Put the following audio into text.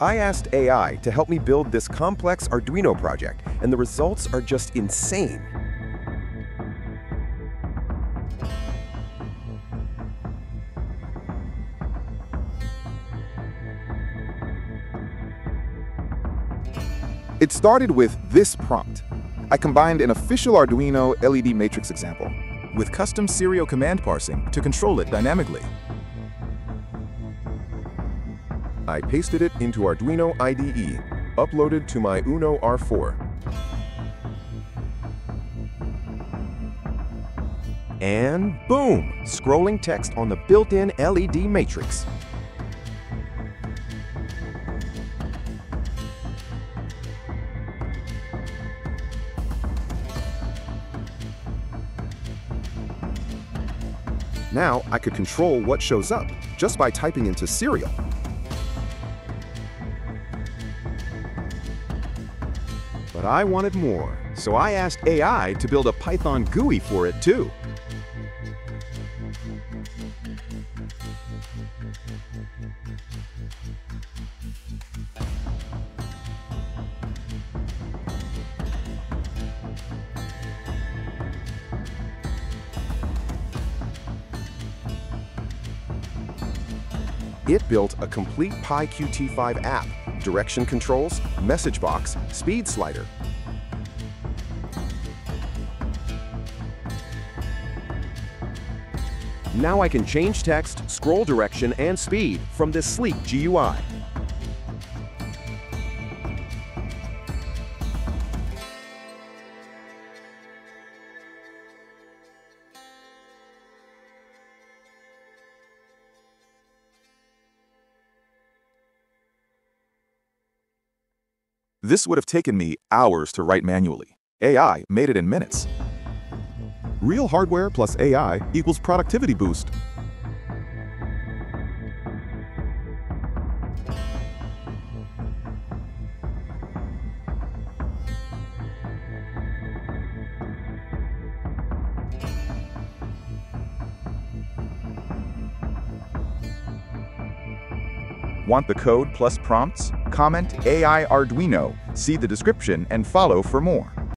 I asked AI to help me build this complex Arduino project, and the results are just insane. It started with this prompt. I combined an official Arduino LED matrix example with custom serial command parsing to control it dynamically. I pasted it into Arduino IDE, uploaded to my Uno R4. And boom! Scrolling text on the built-in LED matrix. Now I could control what shows up just by typing into serial. But I wanted more, so I asked AI to build a Python GUI for it too. It built a complete PyQt5 app, direction controls, message box, speed slider. Now I can change text, scroll direction, and speed from this sleek GUI. This would have taken me hours to write manually. AI made it in minutes. Real hardware plus AI equals productivity boost. Want the code plus prompts? Comment AI Arduino, see the description and follow for more.